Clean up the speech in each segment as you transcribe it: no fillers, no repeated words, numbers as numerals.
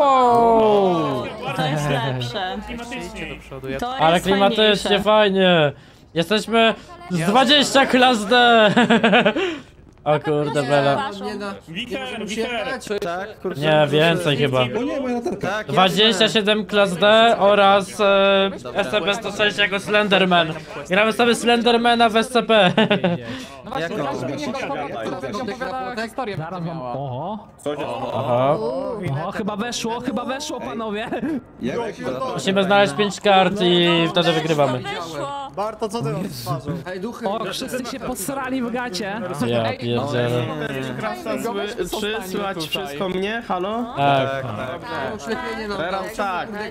Wow! To jest lepsze. Klimatycznie. Ale klimatycznie fajnie. Jesteśmy z 20 klas D. O kurde, Bela. Nie, więcej chyba. 27 klas D oraz SCP 106 jako Slenderman. Gramy sobie Slendermana w SCP. No właśnie, chyba weszło, panowie. Musimy znaleźć 5 kart i wtedy wygrywamy. Barto, co ty odtwarzył? O, wszyscy się posrali w gacie. Pierdziele. Słychać wszystko mnie? Halo?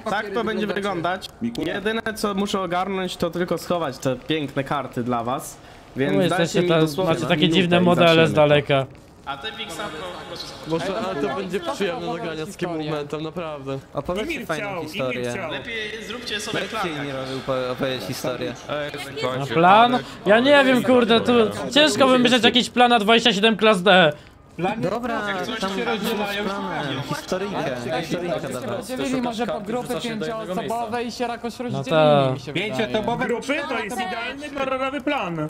Tak to będzie wyglądać. Jedyne co muszę ogarnąć to tylko schować te piękne karty dla was. Więc dajcie mi dosłownie. Macie takie dziwne modele z daleka. A ty Pixar to... Boże, ale to będzie przyjemne nagrania z takim momentem, naprawdę. Opowiedzcie fajną historię. Lepiej zróbcie sobie plan. Lepiej nie robię opowiedzieć historię. A plan? Ja nie wiem, kurde, tu ciężko wymyśleć jakiś plan na 27 klas D. Dobra, tam się rozdzielają historyjkę dawać. Rozdzielili może po grupy pięcioosobowe i się jakoś rozdzielili. Pięcioosobowe grupy to jest idealny horrorowy plan.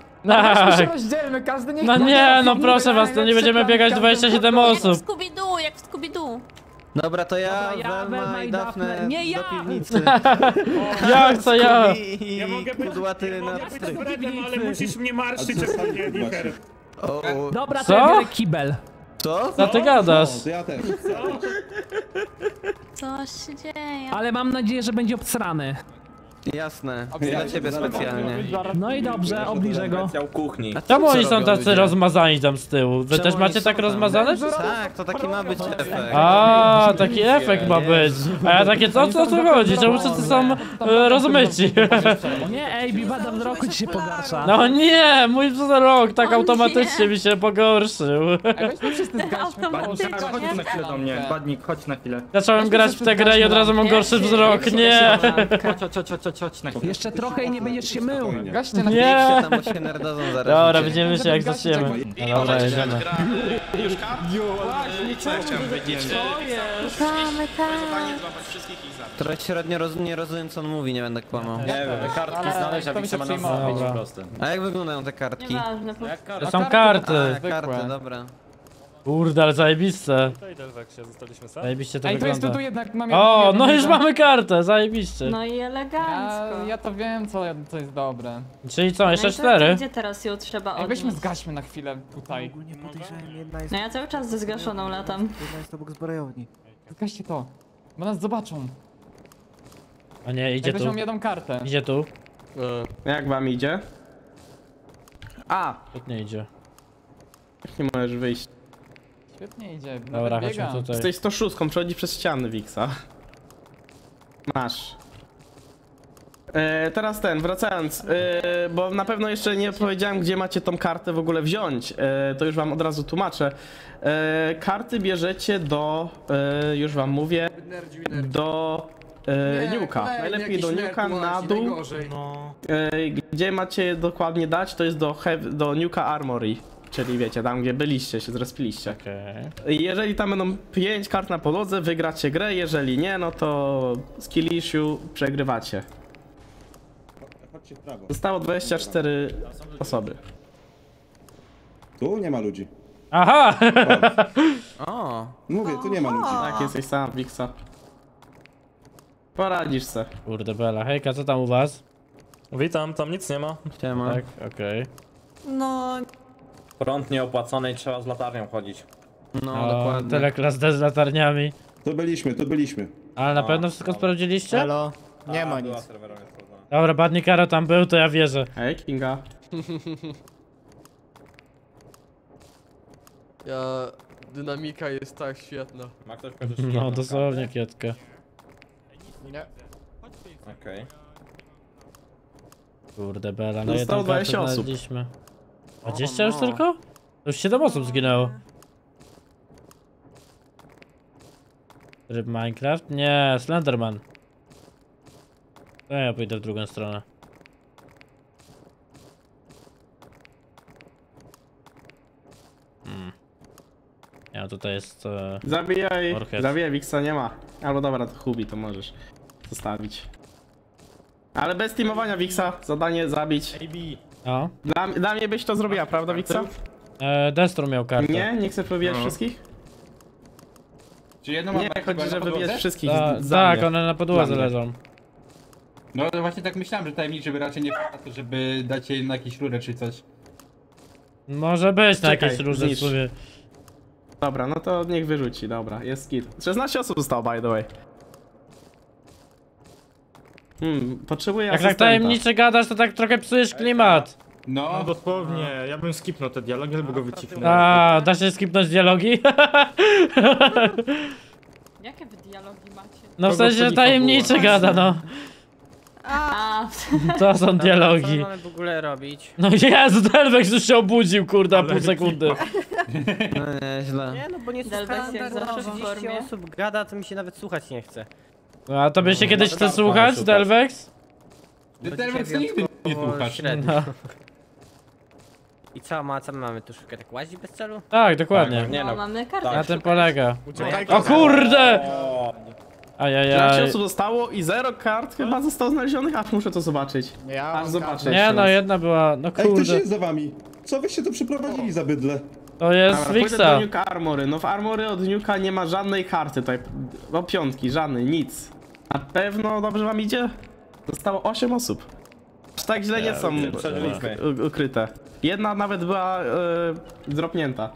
No nie, no proszę was, to nie będziemy biegać 27 osób. Jak w Scooby-Doo. Dobra, to ja Velma i Daphne nie do piwnicy. Ja chcę ja. Ja mogę być Fredem, ale musisz mnie marszyć ostatnio, Dicker. Dobra, to ja biorę kibel. Co? Co ty gadasz? Co? Ja też. Co się dzieje? Ale mam nadzieję, że będzie obsrany. Jasne, dla ciebie specjalnie. No i dobrze, obliżę go. A czemu oni są tacy rozmazani tam z tyłu? Wy też macie tak rozmazane? Tak, to taki ma być efekt. A, taki efekt ma być. A ja takie, co tu chodzi? Czemu wszyscy są rozmyci? Nie, ej, bada wzroku ci się pogarsza. No nie, mój wzrok tak automatycznie mi się pogorszył. Chodź na chwilę do mnie, Badnik, chodź na chwilę. Zacząłem grać w tę grę i od razu mam gorszy wzrok, nie. Jeszcze trochę i nie będziesz się mył. Gaście na nie. Dobra, będziemy się jak zaczniemy. Dobra, jedziemy. Trochę średnio nie rozumiem co on mówi, nie będę kłamał. Nie wiem, kartki znaleźć, a Wiktor ma nazwę, będzie proste. A jak wyglądają te kartki? To są karty. Karty, dobra. Kurde, ale zajebiście. Zajebiście to wygląda. O, no już mamy kartę, zajebiście. No i elegancko. Ja to wiem, co jest dobre. Czyli co, jeszcze 4? Gdzie teraz ją trzeba odnieść? Weźmy zgaśmy na chwilę tutaj. No ja cały czas ze zgaszoną latam. Zgaście to, bo nas zobaczą. A nie, idzie tu. Weźmy jedną kartę. Idzie tu. Jak wam idzie? A! Nie idzie. Nie możesz wyjść. Nie idzie, dobra, chodźmy tutaj. Jesteś 106, przechodzi przez ściany, Wiksa. Masz. Teraz ten, wracając, bo na pewno jeszcze nie powiedziałem, gdzie macie tą kartę w ogóle wziąć. To już wam od razu tłumaczę. Karty bierzecie do, już wam mówię, do Nuka. Najlepiej do Nuka na dół. Gdzie macie je dokładnie dać, to jest do Nuka Armory. Czyli wiecie, tam gdzie byliście, się zrespiliście. Okay. Jeżeli tam będą 5 kart na podłodze, wygracie grę, jeżeli nie, no to skill issue przegrywacie. Zostało 24 osoby. Tu nie ma ludzi. Aha! O. Mówię, tu nie ma ludzi. Tak, jesteś sam, Wiksa. Poradzisz se. Kurde Bela, hejka, co tam u was? Witam, tam nic nie ma. Siema. Tak, okej. No... Prąd nieopłacony i trzeba z latarnią chodzić. No, dokładnie. Tyle klas D z latarniami. To byliśmy. Ale na pewno wszystko sprawdziliście? Halo? Nie ma nic. Dobra, Badnikaro tam był, to ja wierzę. Hej, Kinga. Dynamika jest tak świetna. Ma ktoś no, dosłownie kietkę. Nie. Okej. Kurde, Bela, no jedną kartę znaleźliśmy. 20 już tylko? Już 7 osób zginęło. Tryb Minecraft? Nie, Slenderman. To ja pójdę w drugą stronę. Ja tutaj jest... Zabijaj! Orchid. Zabijaj, Wiksa nie ma. Albo dobra, to Hubi, to możesz zostawić. Ale bez teamowania, Wiksa. Zadanie zabić. O. Dla mnie byś to zrobiła, prawda, Wiksa? Destro miał kartę. Nie? Nie chcesz wybijać wszystkich? Czy jedno ma... Nie, chodzi, że wybijesz wszystkich. Tak, one na podłodze leżą. No właśnie tak myślałem, że tajemniczy by raczej nie to, żeby dać jej na jakieś rurę czy coś. Może być na jakieś rurze w sumie. Dobra, no to niech wyrzuci, dobra, jest git. 16 osób zostało, by the way. Potrzebuję jak asystenta. Jak tak tajemniczy gadasz, to tak trochę psujesz klimat. No, no dosłownie, ja bym skipnął te dialogi, albo go wycipnął. A, da się skipnąć dialogi? Jakie wy dialogi macie? No w sensie tajemniczy gada, no. To są dialogi. Co mamy w ogóle robić? No Jezu, Delwex już się obudził, kurda, pół sekundy. No nieźle. Nie, no bo nie słuchałem, jak zawsze 30 osób gada, to mi się nawet słuchać nie chce. A tobie się kiedyś chce słuchać, Delwex? Delwex nigdy nie słuchasz. I co mamy tu szukać? Tak łazić bez celu? Tak, dokładnie. No, mamy kartę. Na tym polega. O kurde! Ajajaj. 13 osób zostało i 0 kart chyba zostało znalezionych, aż muszę to zobaczyć. Aż zobaczę. Nie no, jedna była, no kurde. Ej, ktoś jest za wami. Co wyście tu przeprowadzili za bydle? To jest Wixa. Pójdę do Nuka Armory. No w Armory od Nuka nie ma żadnej karty tutaj. No piątki, żadnej, nic. Na pewno dobrze wam idzie? Zostało 8 osób. Aż tak źle nie są ukryte. Jedna nawet była dropnięta.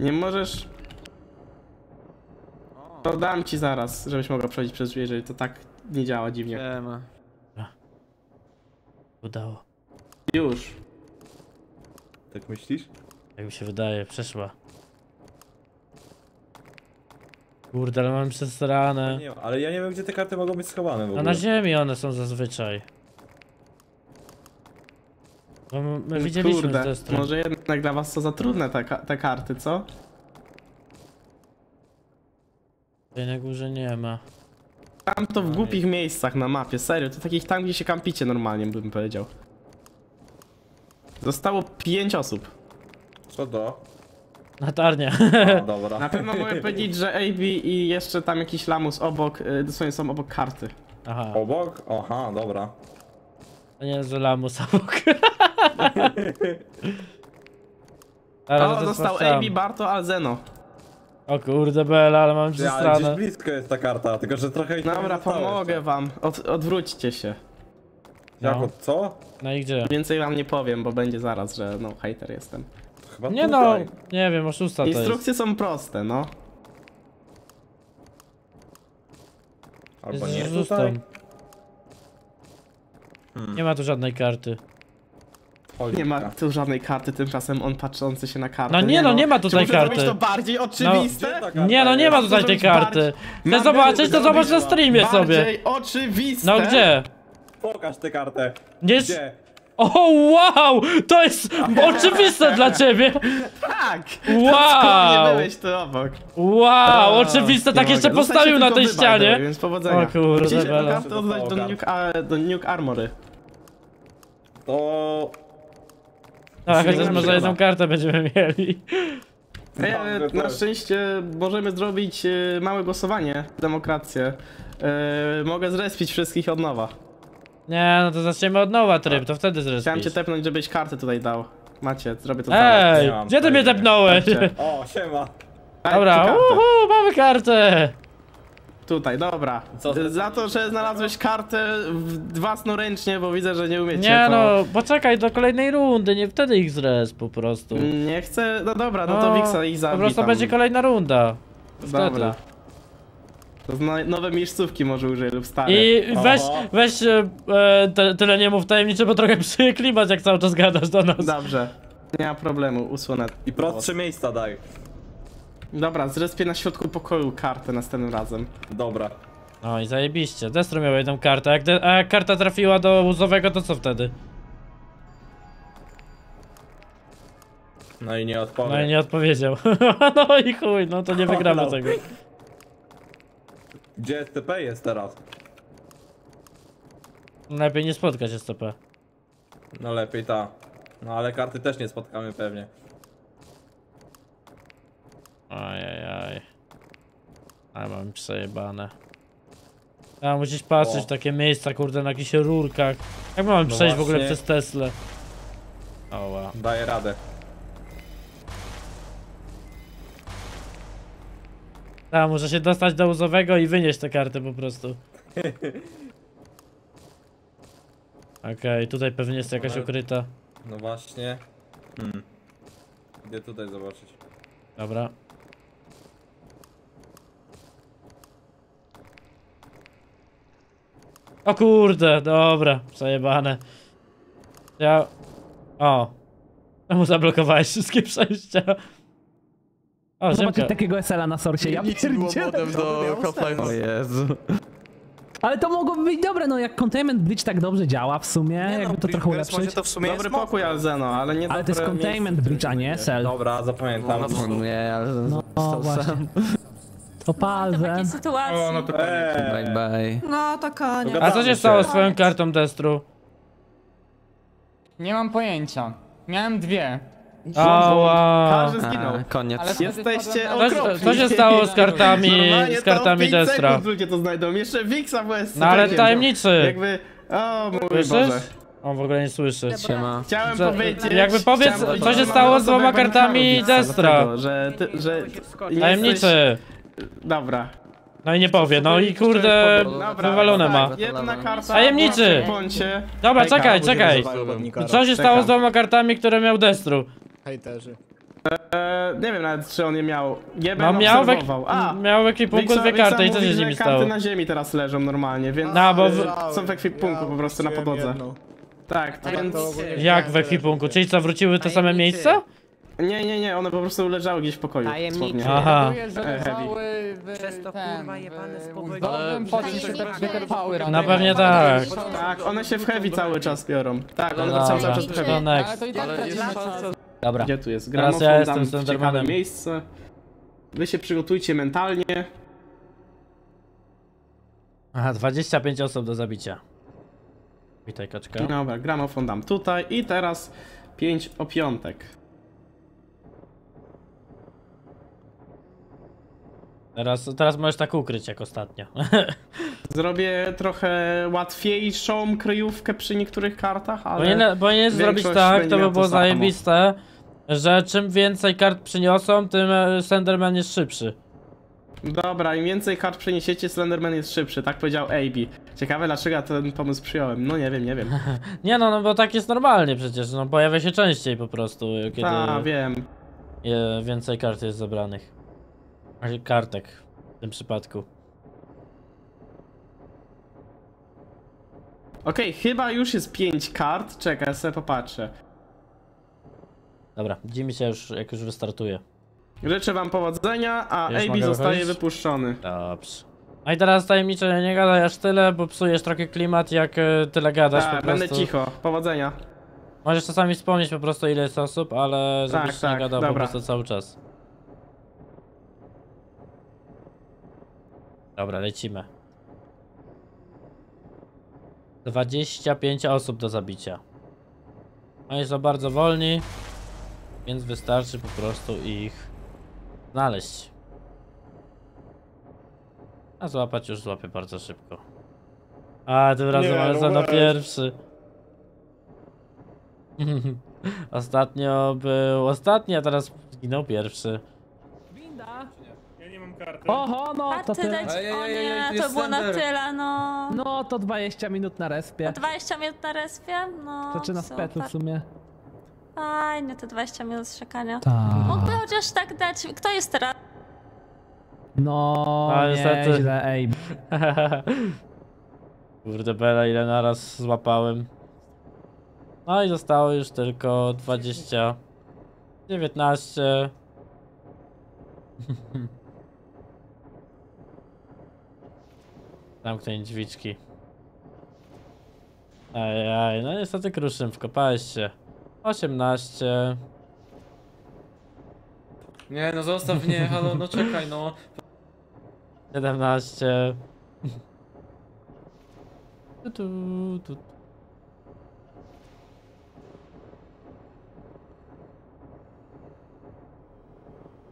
Nie możesz... To dam ci zaraz, żebyś mogła przechodzić przez drzwi, jeżeli to tak nie działa dziwnie. Nie ma. Udało. Już. Tak myślisz? Jak mi się wydaje, przeszła. Kurde, ale mam przesrane. Nie, ale ja nie wiem, gdzie te karty mogą być schowane w ogóle. A na ziemi one są zazwyczaj. Bo my widzieliśmy kurde, może jednak dla was to za trudne te karty, co? Tutaj na górze nie ma. Tam to w głupich miejscach na mapie, serio, to takich tam, gdzie się kampicie normalnie, bym powiedział. Zostało 5 osób. Co do? Latarnia. O, dobra. Na pewno mogę powiedzieć, że AB i jeszcze tam jakiś lamus obok, dosłownie są obok karty. Aha. Obok? Aha, dobra. To nie jest, że lamus obok. O, dostał AB, Barto, Alzeno. O kurde Bela, ale mam przestranę. Ale gdzieś blisko jest ta karta, tylko że trochę... Dobra, pomogę wam, odwróćcie się. Jak od co? No i gdzie? Więcej wam nie powiem, bo będzie zaraz, że no hejter jestem. Chyba nie tutaj. No, nie wiem, oszusta to jest. Instrukcje są proste, no. Albo nie tutaj. Nie ma tu żadnej karty. Cholika. Nie ma tu żadnej karty, tymczasem on patrzący się na kartę. No nie no, nie ma tutaj karty. Czy to bardziej oczywiste? No, nie no, nie ma tutaj tej karty. Chcę zobaczyć, to zobacz na streamie bardziej sobie. Bardziej oczywiste? No gdzie? Pokaż tę kartę. Gdzie? Gdzie? O wow! To jest oczywiste dla ciebie! Tak! Wow! Nie byłeś tu obok. Wow! Oczywiste, tak jeszcze postawił na tej ścianie. Więc powodzenia. O kurde, kartę oddać do Nuka Armory. To... Tak, chociaż może jedną kartę będziemy mieli. Na szczęście możemy zrobić małe głosowanie, demokrację. Mogę zrespić wszystkich od nowa. Nie, no to zaczniemy od nowa tryb, to wtedy zrespić. Chciałem cię tepnąć, żebyś kartę tutaj dał. Macie, zrobię to dalej. Ej, gdzie ty mnie tepnąłeś? O, siema. Dobra, uhu, mamy kartę. Tutaj, dobra. Za to, że znalazłeś kartę własnoręcznie, bo widzę, że nie umiecie. Nie no, poczekaj do kolejnej rundy, nie wtedy ich zres po prostu. Nie chcę, no dobra, no to Wiksa ich zabij. Po prostu będzie kolejna runda. Wtedy. Dobra. To nowe miejscówki może użyj lub stare. I weź tyle nie mów tajemnicze, bo trochę przyklimać jak cały czas gadasz do nas. Dobrze, nie ma problemu, usunę. I prostsze miejsca daj. Dobra, zrespię na środku pokoju kartę następnym razem. Dobra. No i zajebiście, Destro miał jedną kartę, a jak karta trafiła do łuzowego, to co wtedy? No i nie odpowiedział. No i chuj, no to nie wygramy tego. Gdzie SCP jest teraz? Lepiej nie spotkać SCP. No lepiej ta. No ale karty też nie spotkamy pewnie. Ajajaj. A mam przejebane. Ja musisz patrzeć w takie miejsca, kurde, na jakichś rurkach. Jak mam przejść w ogóle przez Teslę? Oła. Daję radę. A, muszę się dostać do łzowego i wynieść tę kartę po prostu. Okej, tutaj pewnie jest jakaś ukryta. No właśnie. Idę tutaj zobaczyć. Dobra. O kurde, dobra, przejebane. Ja... O. Czemu zablokowałeś wszystkie przejścia? O, zobaczcie takiego SL-a na sorsie, ja pierdzielę. O Jezu. Ale to mogłoby być dobre, no jak Containment Bridge tak dobrze działa w sumie, nie jakby no, to trochę ulepszyć. To w sumie dobry jest pokój, Alzeno, ale nie. Ale to jest Containment Bridge, a nie SL. Dobra, zapamiętam. Nie, ale został sam. Opa, to takie sytuacje. O, no to koniec. Bye bye. No to koniec. A co się stało z swoją kartą Destru? Nie mam pojęcia. Miałem dwie. Każdy zginął. Koniec. Jesteście okropni. Co się stało z kartami Destra? Ludzie to znajdą. Jeszcze Wiksa WS. No ale tajemniczy. Jakby... O mój Boże. On w ogóle nie słyszy. Siema. Chciałem powiedzieć... Jakby powiedz, co się stało z dwoma kartami Destra. Tajemniczy. Dobra. No i nie powie, no i kurde, wywalone ma. Tajemniczy! Dobra, czekaj, czekaj. Co się stało z dwoma kartami, które miał Destru? Hejterzy. Nie wiem nawet, czy on je miał. No miał w ekwipunku dwie karty i co się z nimi stało? Karty na ziemi teraz leżą normalnie, więc są w ekwipunku po prostu na podłodze. Tak, więc... Jak w ekwipunku? Czyli co, wróciły te same miejsca? Nie, nie, nie, one po prostu leżały gdzieś w pokoju. Tajemnicze. Aha. Przez to kurwa jebane spowodnie. No pewnie tak. Tak, one się w heavy cały czas biorą. Tak, one wracają cały czas do heavy. Dobra. Gdzie tu jest? Gramofon, ja jestem tam ciekawe miejsce. Wy się przygotujcie mentalnie. Aha, 25 osób do zabicia. Witaj kaczka. Dobra, gramofon dam tutaj i teraz 5 opiątek. Teraz możesz tak ukryć jak ostatnio. Zrobię trochę łatwiejszą kryjówkę przy niektórych kartach, ale... Powinieneś zrobić tak, to by było zajebiste, że czym więcej kart przyniosą, tym Slenderman jest szybszy. Dobra, im więcej kart przyniesiecie, Slenderman jest szybszy, tak powiedział AB. Ciekawe dlaczego ja ten pomysł przyjąłem, no nie wiem, nie wiem. Nie no, no bo tak jest normalnie przecież, no pojawia się częściej po prostu, kiedy... A, wiem. Więcej kart jest zebranych. Kartek w tym przypadku. Okej, chyba już jest 5 kart. Czekaj, sobie popatrzę. Dobra, widzimy się już, jak już wystartuje. Życzę wam powodzenia, a AB zostaje wypuszczony. Dobrze. A i teraz tajemnicze, nie gadaj aż tyle, bo psujesz trochę klimat, jak tyle gadasz po prostu. Będę cicho, powodzenia. Możesz czasami wspomnieć po prostu ile jest osób, ale żebyś nie gadał po prostu cały czas. Dobra, lecimy. 25 osób do zabicia. Oni są bardzo wolni, więc wystarczy po prostu ich znaleźć. A złapać już złapię bardzo szybko. A tym razem Alza na pierwszy. Ostatnio był ostatni, a teraz zginął pierwszy. Karty. Oho, no to tyle. O nie, to było na tyle, no. No to 20 minut na respie. 20 minut na respie? No. Zaczyna z petu w sumie. Fajnie, te 20 minut czekania. Mógłby chociaż tak dać. Kto jest teraz? No, nie, źle, ej. Kurde bela, ile naraz złapałem. No i zostało już tylko 20. 19. Zamknę drzwiczki. Ajaj, no niestety kruszym, wkopałeś się. 18. Nie no zostaw mnie, halo, no czekaj no. 17. Tu.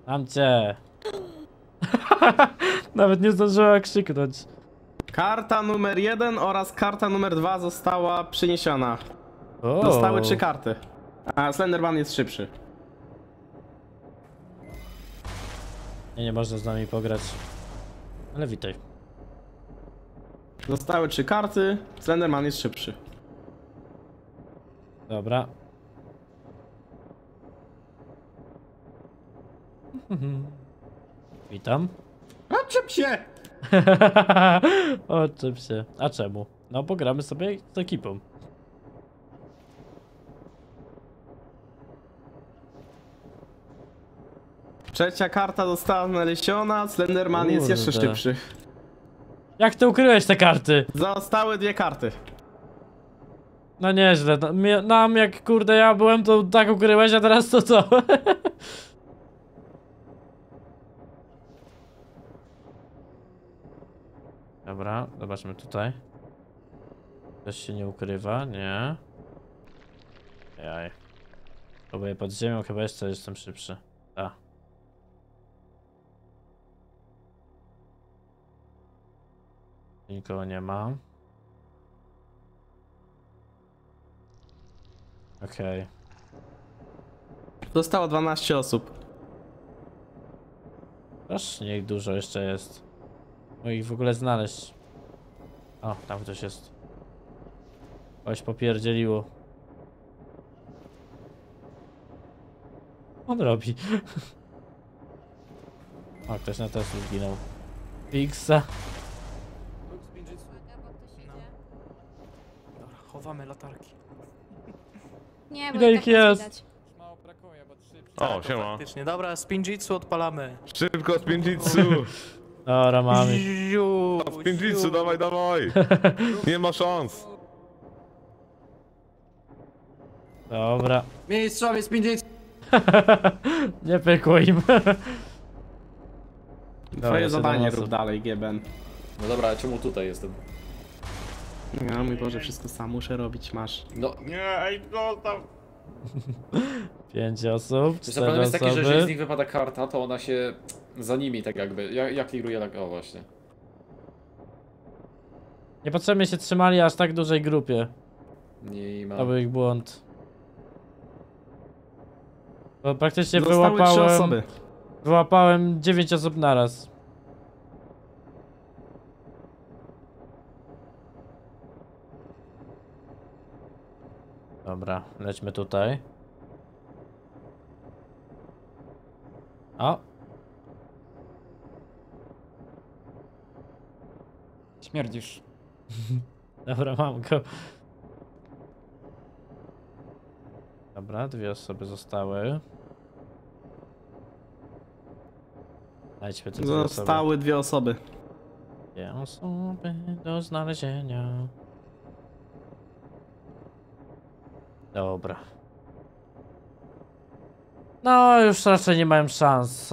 Mam cię. Nawet nie zdążyła krzyknąć. Karta numer 1 oraz karta numer 2 została przyniesiona. Zostały 3 karty. A Slenderman jest szybszy. Nie, nie można z nami pograć. Ale witaj. Zostały 3 karty. Slenderman jest szybszy. Dobra. Witam. Odczep się! Odczep się. A czemu? No, pogramy sobie z ekipą. Trzecia karta została znaleziona, Slenderman jest jeszcze szybszy. Jak ty ukryłeś te karty? Zostały 2 karty. No nieźle, nam jak kurde ja byłem to tak ukryłeś, a teraz to co? Dobra, zobaczmy tutaj. Coś się nie ukrywa, nie? Jaj. Próbuję pod ziemią, chyba jeszcze jestem szybszy. A. Nikogo nie ma. Okej. Zostało 12 osób. Strasznie ich dużo jeszcze jest. No ich w ogóle znaleźć. O, tam ktoś jest. Coś popierdzieliło. On robi. O, ktoś na Tesla zginął. Fixa. Dobra, chowamy latarki. Nie, bo tak jest. Mało brakuje, bo 3. O, siema. Dobra, spinjitsu odpalamy. Szybko spinjitsu. Dobra, mamy. Spinjitsu, dawaj, dawaj. Nie ma szans. Dobra. Mistrzowie spinjitsu. Nie pykło im. Twoje zadanie rób dalej, Gieben. No dobra, a czemu tutaj jestem? No mój Boże, wszystko sam muszę robić, masz. No nie, ej, zostaw! 5 osób, 4 problem jest taki, że jeżeli z nich wypada karta, to ona się za nimi tak jakby, ja kliruję tak, o właśnie. Niepotrzebnie się trzymali aż tak dużej grupie. Nie ma. To był ich błąd. Bo praktycznie wyłapałem 9 osób naraz. Dobra, lećmy tutaj. O! Śmierdzisz. Dobra, mam go. Dobra, 2 osoby zostały. Lećmy te 2 osoby. Zostały 2 osoby. 2 osoby do znalezienia. Dobra. No już raczej nie mają szans.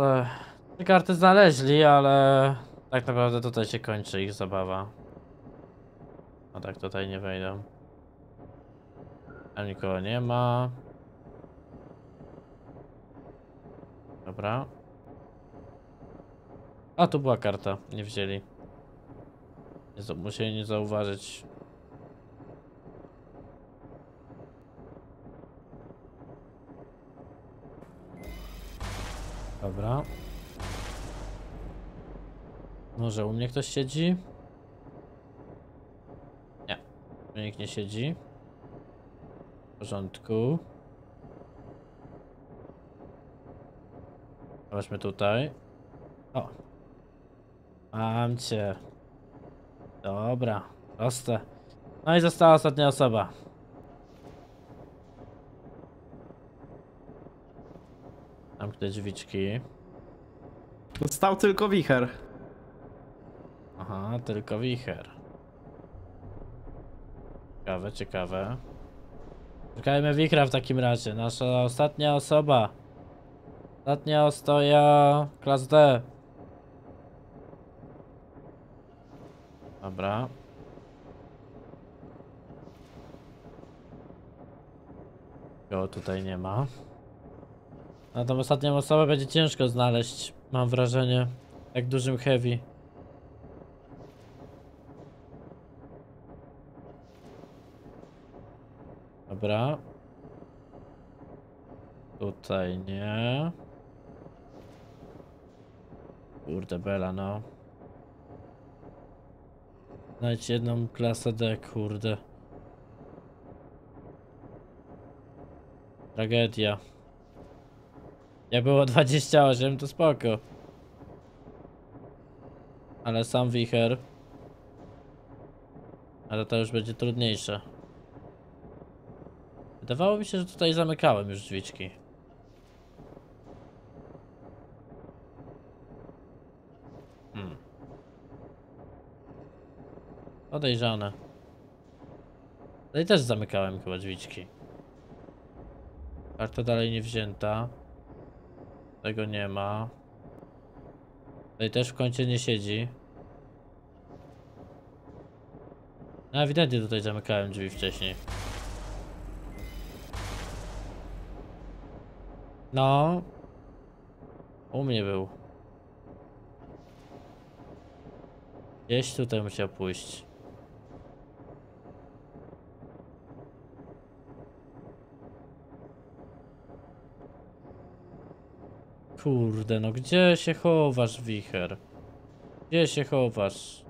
Te karty znaleźli, ale tak naprawdę tutaj się kończy ich zabawa. A tak tutaj nie wejdą. Tam nikogo nie ma. Dobra. A tu była karta, nie wzięli. Musieli nie zauważyć. Dobra. Może u mnie ktoś siedzi? Nie. U mnie nikt nie siedzi. W porządku. Zobaczmy tutaj. O. Mam cię. Dobra. Proste. No i została ostatnia osoba. Tam te drzwiczki. Został tylko wicher. Aha, tylko wicher. Ciekawe, ciekawe. Szukajmy wichra w takim razie. Nasza ostatnia osoba. Ostatnia ostoja klas D. Dobra. Go tutaj nie ma. A tą ostatnią osobę będzie ciężko znaleźć, mam wrażenie, jak dużym heavy. Dobra. Tutaj nie. Kurde bela, no. Znajdź jedną klasę D, kurde. Tragedia. Nie było 28, to spoko. Ale sam wicher. Ale to już będzie trudniejsze. Wydawało mi się, że tutaj zamykałem już drzwiczki. Podejrzane. Tutaj też zamykałem chyba drzwiczki. Karta dalej nie wzięta. Tego nie ma. Tutaj też w kącie nie siedzi. No ewidentnie tutaj zamykałem drzwi wcześniej. No. U mnie był. Gdzieś tutaj musiał pójść. Kurde, no gdzie się chowasz, wicher? Gdzie się chowasz?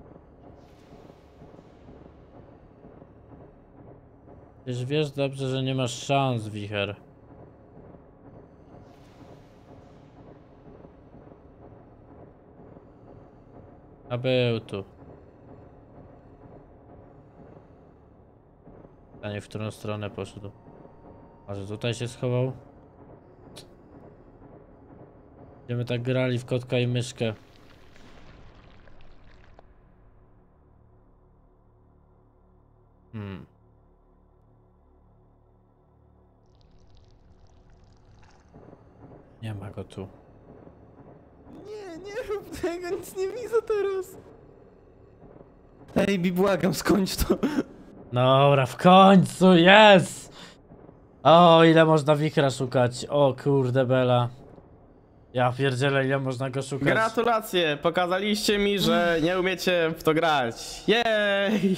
Przecież wiesz dobrze, że nie masz szans, wicher. A był tu. Pytanie, w którą stronę poszedł. Może tutaj się schował? Będziemy tak grali w kotka i myszkę. Nie ma go tu. Nie rób tego, nic nie widzę teraz. Ej, błagam, skończ to. Dobra, w końcu jest! O, ile można wichra szukać. O kurde bela. Ja pierdzielę, ile można go szukać. Gratulacje, pokazaliście mi, że nie umiecie w to grać. Jej!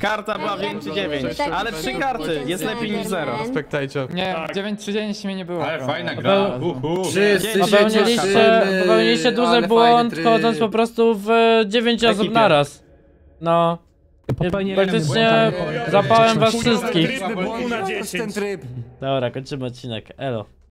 Karta była 9 czy 9, ale 3 karty, jest lepiej niż 0. Spektajcie. Nie, 9 czy 9 mnie nie było. Ale fajna gra. Popełniliście duży błąd, wchodząc po prostu w 9 osób naraz. No. Praktycznie zapałem was wszystkich. Dobra, kończymy odcinek, elo.